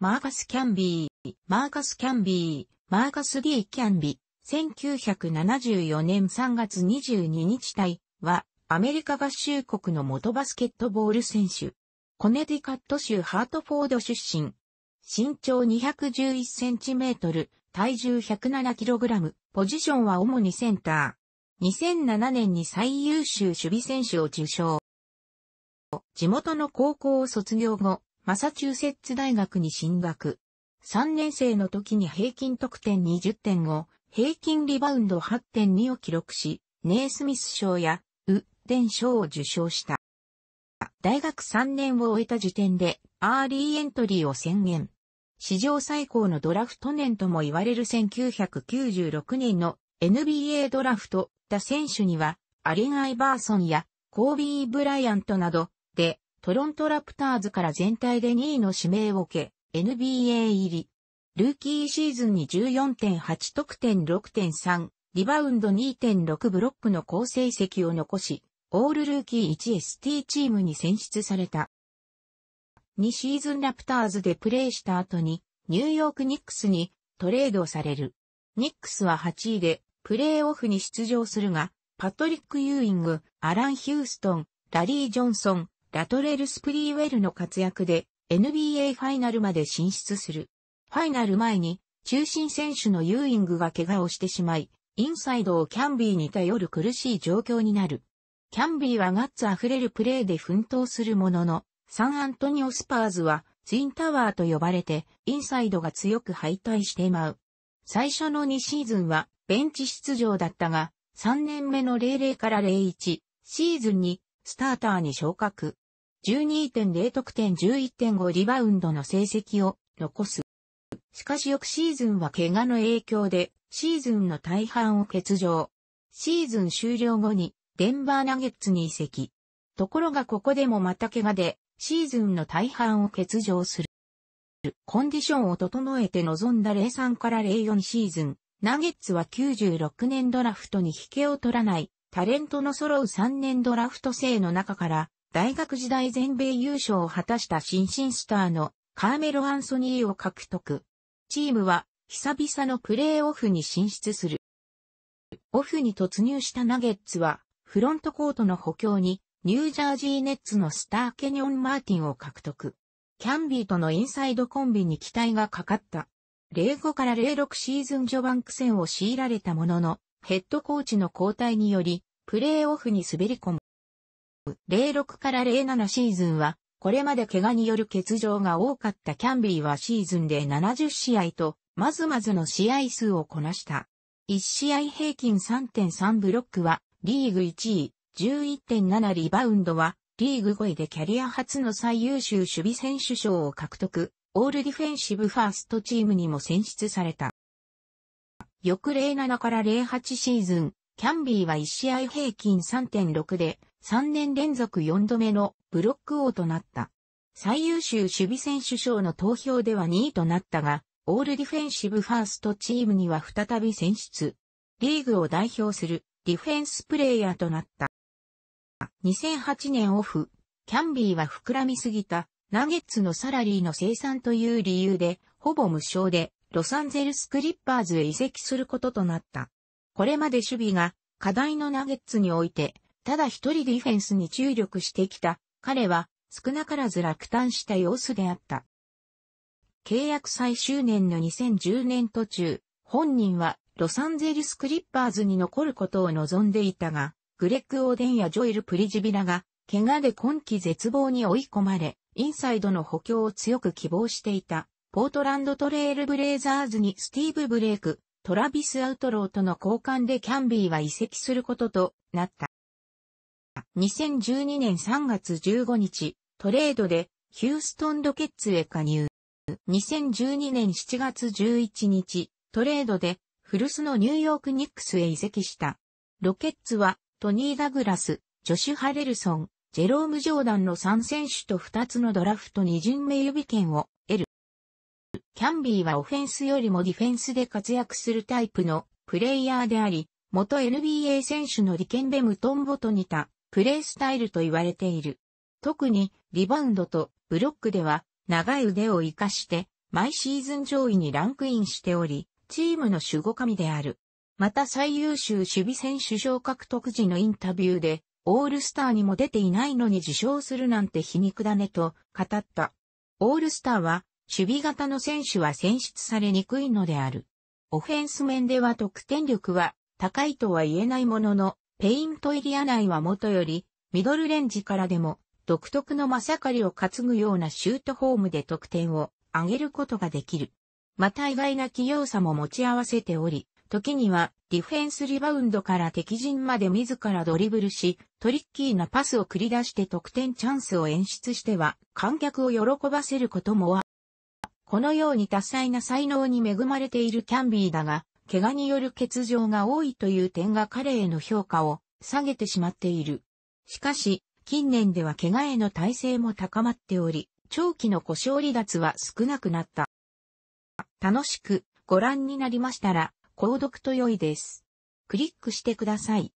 マーカス・キャンビー、マーカス・キャンビー、マーカス・ D ・キャンビー、1974年3月22日隊は、アメリカ合衆国の元バスケットボール選手。コネティカット州ハートフォード出身。身長211センチメートル、体重107キログラム、ポジションは主にセンター。2007年に最優秀守備選手を受賞。地元の高校を卒業後、マサチューセッツ大学に進学。3年生の時に平均得点 20.5、平均リバウンド 8.2 を記録し、ネイスミス賞やウ・デン賞を受賞した。大学3年を終えた時点でアーリーエントリーを宣言。史上最高のドラフト年とも言われる1996年の NBA ドラフトだ選手には、アレン・アイバーソンやコービー・ブライアントなどで、トロントラプターズから全体で2位の指名を受け、NBA 入り。ルーキーシーズンに 14.8 得点 6.3、リバウンド 2.6 ブロックの好成績を残し、オールルーキー 1ST チームに選出された。2シーズンラプターズでプレーした後に、ニューヨークニックスにトレードされる。ニックスは8位で、プレーオフに出場するが、パトリック・ユーイング、アラン・ヒューストン、ラリー・ジョンソン、ラトレル・スプリーウェルの活躍で NBA ファイナルまで進出する。ファイナル前に中心選手のユーイングが怪我をしてしまい、インサイドをキャンビーに頼る苦しい状況になる。キャンビーはガッツあふれるプレーで奮闘するものの、サンアントニオスパーズはツインタワーと呼ばれてインサイドが強く敗退して舞う。最初の2シーズンはベンチ出場だったが、3年目の00から01シーズンにスターターに昇格。12.0 得点 11.5 リバウンドの成績を残す。しかし翌シーズンは怪我の影響でシーズンの大半を欠場。シーズン終了後にデンバーナゲッツに移籍。ところがここでもまた怪我でシーズンの大半を欠場する。コンディションを整えて臨んだ 03から04シーズン、ナゲッツは96年ドラフトに引けを取らないタレントの揃う3年ドラフト生の中から、大学時代全米優勝を果たした新進スターのカーメロ・アンソニーを獲得。チームは久々のプレーオフに進出する。オフに突入したナゲッツはフロントコートの補強にニュージャージーネッツのスターケニョン・マーティンを獲得。キャンビーとのインサイドコンビに期待がかかった。05から06シーズン序盤苦戦を強いられたもののヘッドコーチの交代によりプレーオフに滑り込む。06から07シーズンは、これまで怪我による欠場が多かったキャンビーはシーズンで70試合と、まずまずの試合数をこなした。1試合平均 3.3 ブロックは、リーグ1位、11.7 リバウンドは、リーグ5位でキャリア初の最優秀守備選手賞を獲得、オールディフェンシブファーストチームにも選出された。翌07から08シーズン、キャンビーは1試合平均 3.6 で、3年連続4度目のブロック王となった。最優秀守備選手賞の投票では2位となったが、オールディフェンシブファーストチームには再び選出。リーグを代表するディフェンスプレイヤーとなった。2008年オフ、キャンビーは膨らみすぎたナゲッツのサラリーの清算という理由で、ほぼ無償でロサンゼルスクリッパーズへ移籍することとなった。これまで守備が課題のナゲッツにおいて、ただ一人ディフェンスに注力してきた彼は少なからず落胆した様子であった。契約最終年の2010年途中、本人はロサンゼルスクリッパーズに残ることを望んでいたが、グレッグ・オーデンやジョエル・プリジビラが怪我で今季絶望に追い込まれ、インサイドの補強を強く希望していた、ポートランドトレールブレイザーズにスティーブ・ブレイク、トラビス・アウトローとの交換でキャンビーは移籍することとなった。2012年3月15日、トレードでヒューストンロケッツへ加入。2012年7月11日、トレードで古巣のニューヨークニックスへ移籍した。ロケッツはトニー・ダグラス、ジョシュ・ハレルソン、ジェローム・ジョーダンの3選手と2つのドラフト2巡目予備権を得る。キャンビーはオフェンスよりもディフェンスで活躍するタイプのプレイヤーであり、元 NBA 選手のディケンベ・ムトンボと似た。プレースタイルと言われている。特にリバウンドとブロックでは長い腕を活かして毎シーズン上位にランクインしており、チームの守護神である。また最優秀守備選手賞獲得時のインタビューで、オールスターにも出ていないのに受賞するなんて皮肉だねと語った。オールスターは、守備型の選手は選出されにくいのである。オフェンス面では得点力は高いとは言えないものの、ペイントエリア内はもとより、ミドルレンジからでも、独特のまさかりを担ぐようなシュートフォームで得点を上げることができる。また意外な器用さも持ち合わせており、時にはディフェンスリバウンドから敵陣まで自らドリブルし、トリッキーなパスを繰り出して得点チャンスを演出しては、観客を喜ばせることもある。このように多彩な才能に恵まれているキャンビーだが、怪我による欠場が多いという点が彼への評価を下げてしまっている。しかし、近年では怪我への耐性も高まっており、長期の故障離脱は少なくなった。楽しくご覧になりましたら、購読と良いです。クリックしてください。